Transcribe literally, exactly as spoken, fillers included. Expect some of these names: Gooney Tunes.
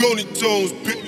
Gooney Tunes, bitch.